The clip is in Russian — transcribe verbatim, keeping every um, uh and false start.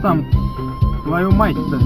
там твою мать-то?